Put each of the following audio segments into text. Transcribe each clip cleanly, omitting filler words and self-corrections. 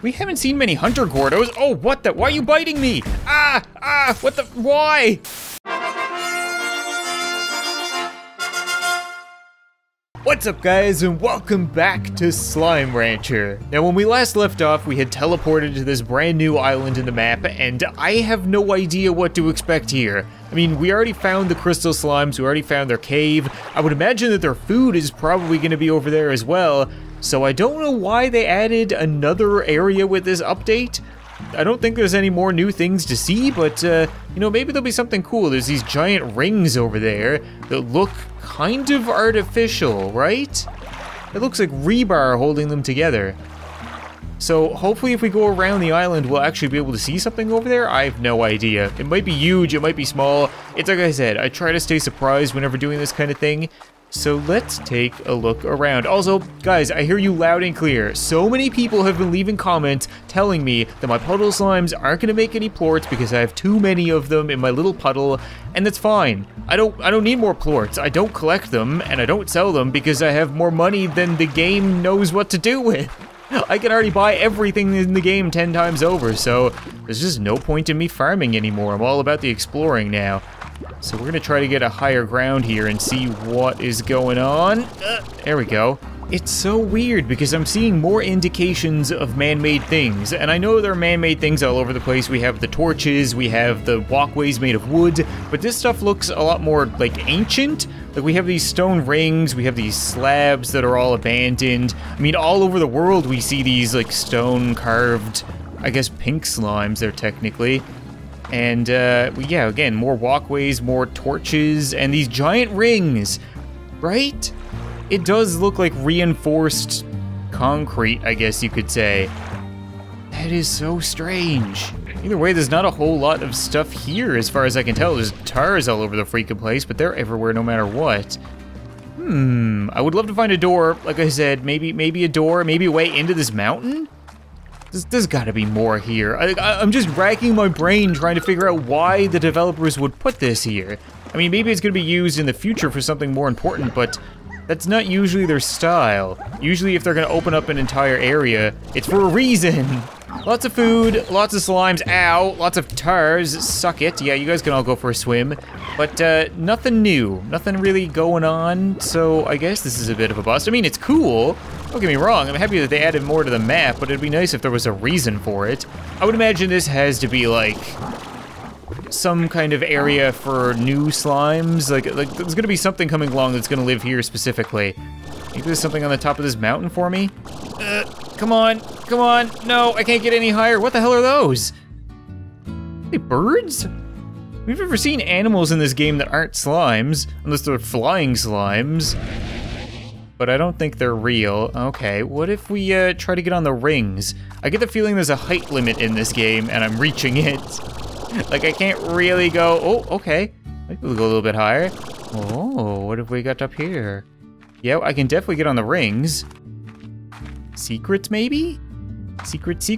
We haven't seen many hunter Gordos. Oh, what the? Why are you biting me? What the? Why? What's up, guys, and welcome back to Slime Rancher. Now, when we last left off, we had teleported to this brand new island in the map, and I have no idea what to expect here. I mean, we already found the crystal slimes, we already found their cave. I would imagine that their food is probably going to be over there as well. So I don't know why they added another area with this update. I don't think there's any more new things to see, but, you know, maybe there'll be something cool. There's these giant rings over there that look kind of artificial, right? It looks like rebar holding them together. So hopefully if we go around the island, we'll actually be able to see something over there. I have no idea. It might be huge, it might be small. It's like I said, I try to stay surprised whenever doing this kind of thing. So let's take a look around. Also, guys, I hear you loud and clear. So many people have been leaving comments telling me that my puddle slimes aren't gonna make any plorts because I have too many of them in my little puddle, and that's fine. I don't need more plorts. I don't collect them, and I don't sell them because I have more money than the game knows what to do with. I can already buy everything in the game 10 times over, so there's just no point in me farming anymore. I'm all about the exploring now. So we're gonna try to get a higher ground here and see what is going on. There we go. It's so weird because I'm seeing more indications of man-made things, and I know there are man-made things all over the place. We have the torches, we have the walkways made of wood, but this stuff looks a lot more like ancient. Like we have these stone rings, we have these slabs that are all abandoned. I mean, all over the world we see these like stone carved, I guess pink slimes there technically. And yeah, again, more walkways, more torches, and these giant rings, right? It does look like reinforced concrete, I guess you could say. That is so strange. Either way, there's not a whole lot of stuff here as far as I can tell. There's tires all over the freaking place, but they're everywhere no matter what. I would love to find a door. Like I said, maybe a door, maybe a way into this mountain? There's gotta be more here. I'm just racking my brain trying to figure out why the developers would put this here. I mean, maybe it's gonna be used in the future for something more important, but that's not usually their style. Usually if they're gonna open up an entire area, it's for a reason. Lots of food, lots of slimes, ow, lots of tars, suck it. Yeah, you guys can all go for a swim. But nothing new, nothing really going on, so I guess this is a bit of a bust. I mean, it's cool. Don't get me wrong, I'm happy that they added more to the map, but it'd be nice if there was a reason for it. I would imagine this has to be like some kind of area for new slimes. Like there's gonna be something coming along that's gonna live here specifically. Maybe there's something on the top of this mountain for me? Come on, come on. No, I can't get any higher. What the hell are those? Are they birds? We've never seen animals in this game that aren't slimes, unless they're flying slimes. But I don't think they're real. Okay, what if we try to get on the rings? I get the feeling there's a height limit in this game and I'm reaching it. Like I can't really go, oh, okay. Maybe we'll go a little bit higher. Oh, what have we got up here? Yeah, I can definitely get on the rings. Secrets maybe? Secrets?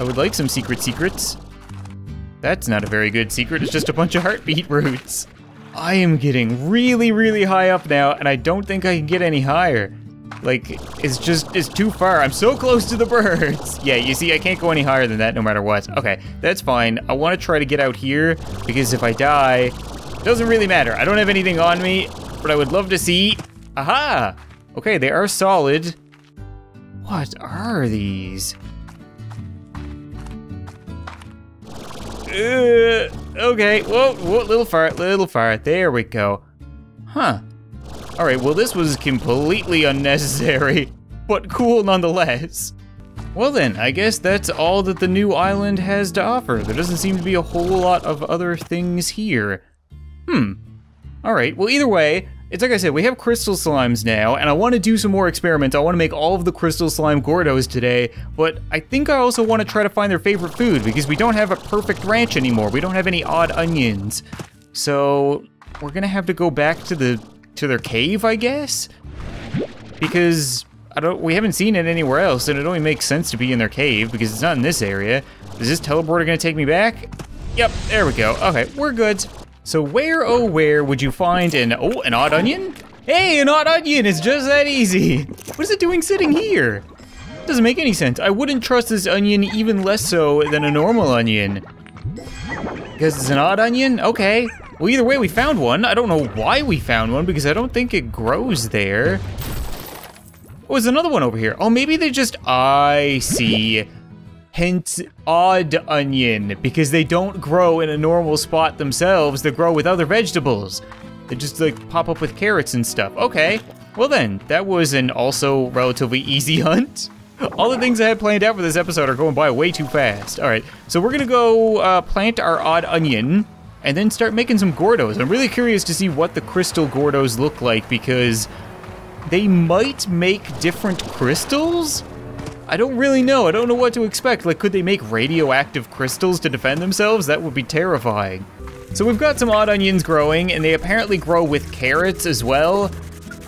I would like some secrets. That's not a very good secret, it's just a bunch of heartbeat roots. I am getting really, really high up now, and I don't think I can get any higher. Like, it's too far. I'm so close to the birds. Yeah, you see, I can't go any higher than that no matter what. Okay, that's fine. I want to try to get out here, because if I die, it doesn't really matter. I don't have anything on me, but I would love to see. Aha! Okay, they are solid. What are these? Okay, whoa, little far, there we go. Huh, all right, well this was completely unnecessary, but cool nonetheless. Well then, I guess that's all that the new island has to offer. There doesn't seem to be a whole lot of other things here. All right, well either way, it's like I said, we have crystal slimes now, and I wanna do some more experiments. I wanna make all of the crystal slime Gordos today, but I think I also wanna try to find their favorite food because we don't have a perfect ranch anymore. We don't have any odd onions. So we're gonna have to go back to their cave, I guess? Because we haven't seen it anywhere else, and it only makes sense to be in their cave because it's not in this area. Is this teleporter gonna take me back? Yep, there we go. Okay, we're good. So where, oh where, would you find an odd onion? Hey, an odd onion, it's just that easy. What is it doing sitting here? Doesn't make any sense. I wouldn't trust this onion even less so than a normal onion. Because it's an odd onion? Okay. Well, either way, we found one. I don't know why we found one because I don't think it grows there. Oh, there's another one over here. Oh, maybe they're just, I see. Hence, odd onion, because they don't grow in a normal spot themselves. They grow with other vegetables. They just like pop up with carrots and stuff. Okay, well then, that was an also relatively easy hunt. All the things I had planned out for this episode are going by way too fast. All right, so we're gonna go plant our odd onion and then start making some Gordos. I'm really curious to see what the crystal Gordos look like because they might make different crystals? I don't really know. I don't know what to expect. Like, could they make radioactive crystals to defend themselves? That would be terrifying. So we've got some odd onions growing, and they apparently grow with carrots as well.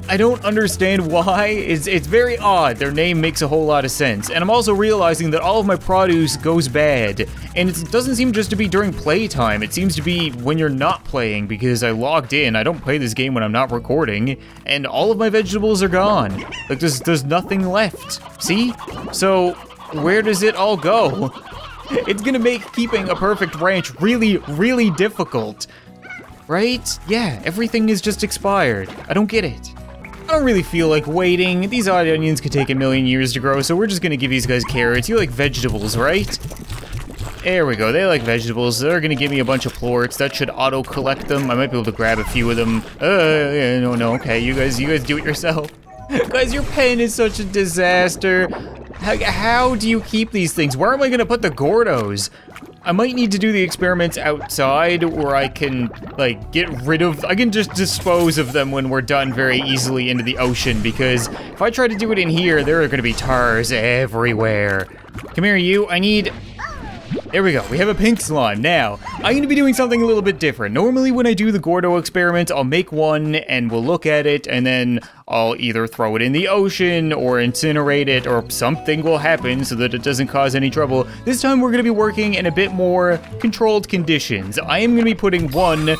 I don't understand why. It's very odd. Their name makes a whole lot of sense. And I'm also realizing that all of my produce goes bad. And it doesn't seem just to be during playtime. It seems to be when you're not playing because I logged in. I don't play this game when I'm not recording. And all of my vegetables are gone. Like there's nothing left. See? So where does it all go? It's gonna make keeping a perfect ranch really, really difficult. Right? Yeah, everything is just expired. I don't get it. I don't really feel like waiting. These odd onions could take a million years to grow, so we're just gonna give these guys carrots. You like vegetables, right? There we go, they like vegetables. They're gonna give me a bunch of plorts. That should auto-collect them. I might be able to grab a few of them. Yeah, no, okay, you guys do it yourself. Guys, your pen is such a disaster. How do you keep these things? Where am I gonna put the Gordos? I might need to do the experiments outside where I can, like, get rid of, I can just dispose of them when we're done very easily into the ocean, because if I try to do it in here, there are gonna be tars everywhere. Come here, you, I need, there we go, we have a pink slime. Now, I'm gonna be doing something a little bit different. Normally when I do the Gordo experiment, I'll make one and we'll look at it, and then I'll either throw it in the ocean or incinerate it or something will happen so that it doesn't cause any trouble. This time we're gonna be working in a bit more controlled conditions. I am gonna be putting one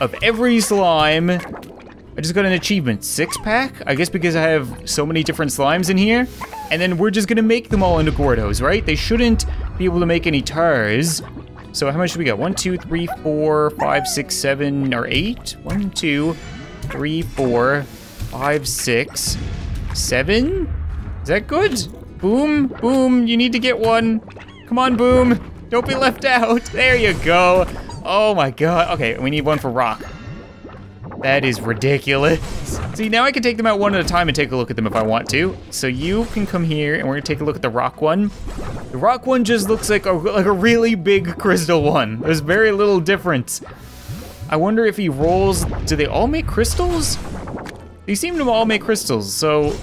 of every slime. I just got an achievement, 6-pack? I guess because I have so many different slimes in here. And then we're just gonna make them all into Gordos, right? They shouldn't be able to make any tars. So how much do we got? 1, 2, 3, 4, 5, 6, 7, or 8? 1, 2, 3, 4, 5, 6, 7? Is that good? Boom, boom, you need to get one. Come on, Boom, don't be left out. There you go. Oh my God, okay, we need one for Rock. That is ridiculous. See, now I can take them out one at a time and take a look at them if I want to. So you can come here and we're gonna take a look at the rock one. The rock one just looks like a really big crystal one. There's very little difference. I wonder if he rolls, do they all make crystals? They seem to all make crystals, so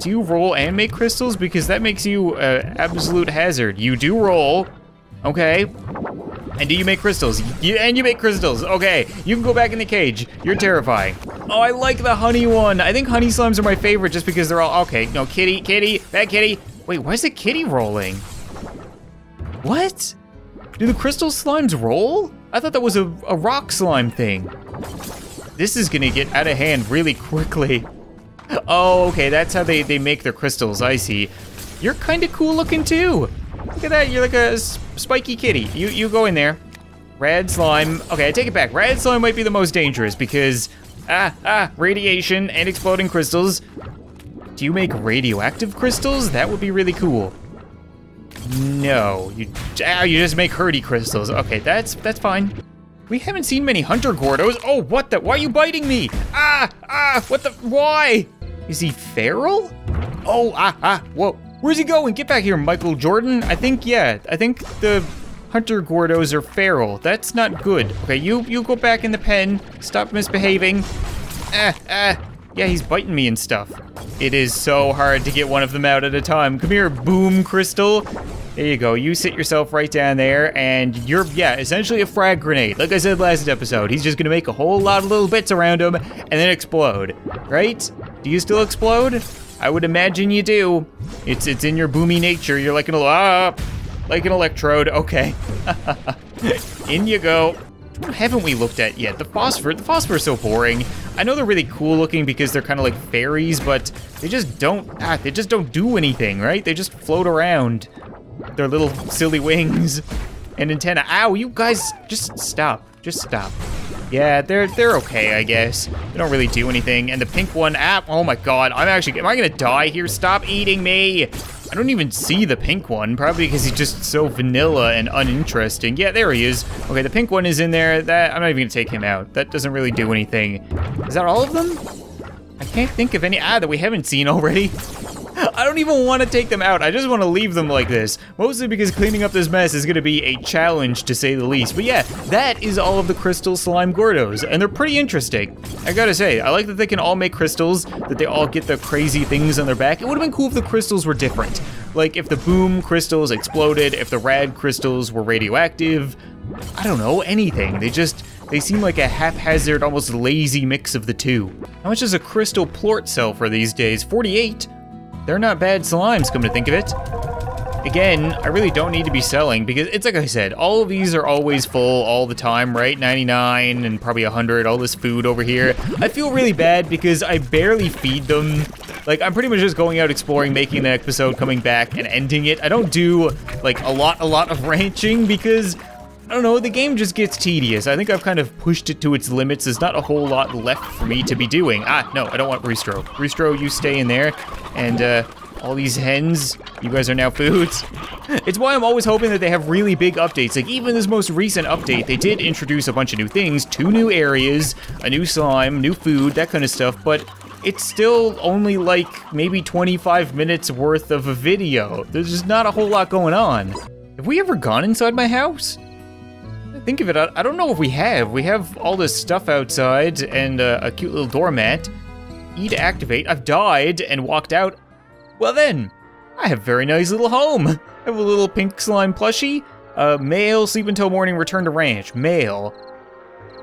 do you roll and make crystals? Because that makes you absolute hazard. You do roll, okay. And do you make crystals? And you make crystals, okay. You can go back in the cage, you're terrifying. Oh, I like the honey one. I think honey slimes are my favorite just because they're all, okay, no, kitty, kitty, bad kitty. Wait, why is the kitty rolling? What? Do the crystal slimes roll? I thought that was a rock slime thing. This is gonna get out of hand really quickly. Oh, okay, that's how they make their crystals, I see. You're kinda cool looking too. Look at that, you're like a spiky kitty. You go in there. Rad slime, okay, I take it back. Rad slime might be the most dangerous because, radiation and exploding crystals. Do you make radioactive crystals? That would be really cool. No, you just make hurdy crystals. Okay, that's fine. We haven't seen many hunter Gordos. Oh, what the, why are you biting me? What the, why? Is he feral? Oh, whoa. Where's he going? Get back here, Michael Jordan. I think the hunter Gordos are feral. That's not good. Okay, you go back in the pen. Stop misbehaving. Yeah, he's biting me and stuff. It is so hard to get one of them out at a time. Come here, boom crystal. There you go, you sit yourself right down there and you're, yeah, essentially a frag grenade. Like I said last episode, he's just gonna make a whole lot of little bits around him and then explode, right? Do you still explode? I would imagine you do. It's in your boomy nature. You're like an electrode, okay. In you go. What haven't we looked at yet? The phosphor is so boring. I know they're really cool looking because they're kind of like fairies, but they just don't act. They just don't do anything, right? They just float around. Their little silly wings and antenna. Ow, you guys, just stop. Just stop. Yeah, they're okay, I guess. They don't really do anything. And the pink one, ah, oh my God, am I gonna die here? Stop eating me. I don't even see the pink one, probably because he's just so vanilla and uninteresting. Yeah, there he is. Okay, the pink one is in there. I'm not even gonna take him out. That doesn't really do anything. Is that all of them? I can't think of any, that we haven't seen already. I don't even want to take them out. I just want to leave them like this. Mostly because cleaning up this mess is going to be a challenge, to say the least. But yeah, that is all of the crystal slime gordos, and they're pretty interesting. I gotta say, I like that they can all make crystals, that they all get the crazy things on their back. It would have been cool if the crystals were different. Like if the boom crystals exploded, if the rad crystals were radioactive. I don't know, anything. They seem like a haphazard, almost lazy mix of the two. How much does a crystal plort sell for these days? 48? They're not bad slimes, come to think of it. Again, I really don't need to be selling because it's like I said, all of these are always full all the time, right? 99 and probably 100, all this food over here. I feel really bad because I barely feed them. Like, I'm pretty much just going out exploring, making the episode, coming back and ending it. I don't do like a lot of ranching because, I don't know, the game just gets tedious. I think I've kind of pushed it to its limits. There's not a whole lot left for me to be doing. Ah, no, I don't want Restro. Restro, you stay in there. And all these hens, you guys are now foods. It's why I'm always hoping that they have really big updates. Like even this most recent update, they did introduce a bunch of new things, 2 new areas, a new slime, new food, that kind of stuff, but it's still only like maybe 25 minutes worth of a video. There's just not a whole lot going on. Have we ever gone inside my house? Think of it, I don't know if we have. We have all this stuff outside and a cute little doormat. E to activate. I've died and walked out. Well then, I have a very nice little home. I have a little pink slime plushie. Mail, sleep until morning, return to ranch. Mail.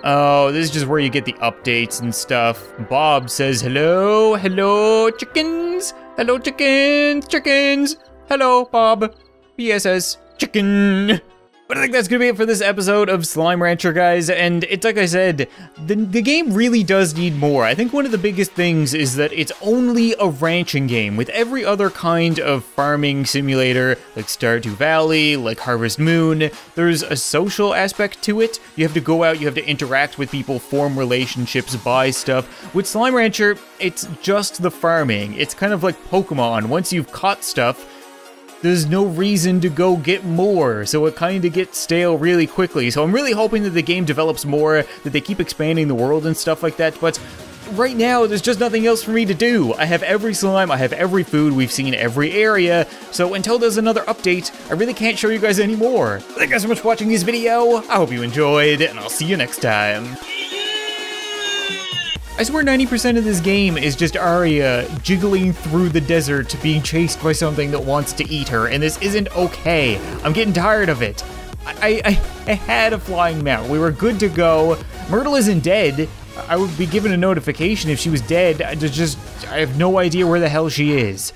Oh, this is just where you get the updates and stuff. Bob says, hello, hello, chickens. Hello, chickens, chickens. Hello, Bob. PSS, chicken. But I think that's gonna be it for this episode of Slime Rancher, guys, and it's like I said, the game really does need more. I think one of the biggest things is that it's only a ranching game. With every other kind of farming simulator, like Stardew Valley, like Harvest Moon, there's a social aspect to it. You have to go out, you have to interact with people, form relationships, buy stuff. With Slime Rancher, it's just the farming. It's kind of like Pokemon. Once you've caught stuff, there's no reason to go get more, so it kind of gets stale really quickly. So I'm really hoping that the game develops more, that they keep expanding the world and stuff like that, but right now there's just nothing else for me to do. I have every slime, I have every food, we've seen every area, so until there's another update, I really can't show you guys any more. Thank you guys so much for watching this video, I hope you enjoyed, and I'll see you next time. I swear 90% of this game is just Aria jiggling through the desert being chased by something that wants to eat her, and this isn't okay. I'm getting tired of it. I had a flying mount. We were good to go. Myrtle isn't dead. I would be given a notification if she was dead. I have no idea where the hell she is.